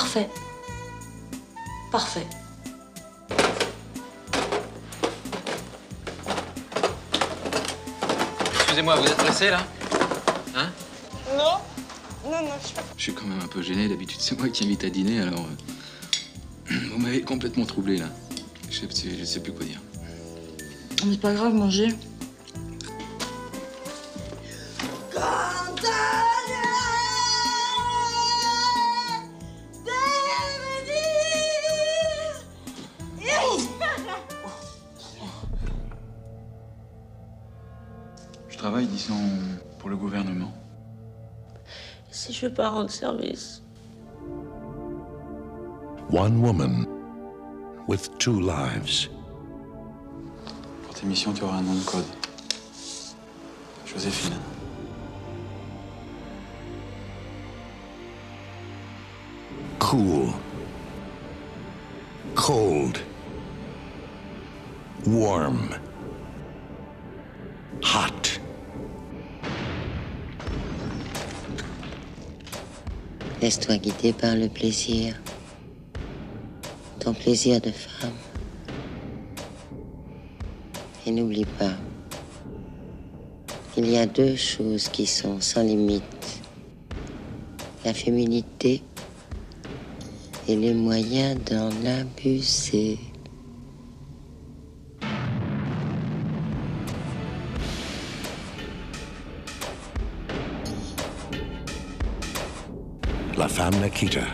Parfait. Parfait. Excusez-moi, vous êtes pressé, là? Hein? Non. Non, non, je suis quand même un peu gêné. D'habitude, c'est moi qui invite à dîner, alors... Vous m'avez complètement troublé, là. Je sais plus quoi dire. Mais pas grave, mangez. Je travaille 10 ans pour le gouvernement. Si je veux pas rendre service. One woman with two lives. Pour tes missions, tu auras un nom de code. Joséphine. Cool. Cold. Warm. Hot. Laisse-toi guider par le plaisir, ton plaisir de femme. Et n'oublie pas, il y a deux choses qui sont sans limite, la féminité et les moyens d'en abuser. La Femme Nikita.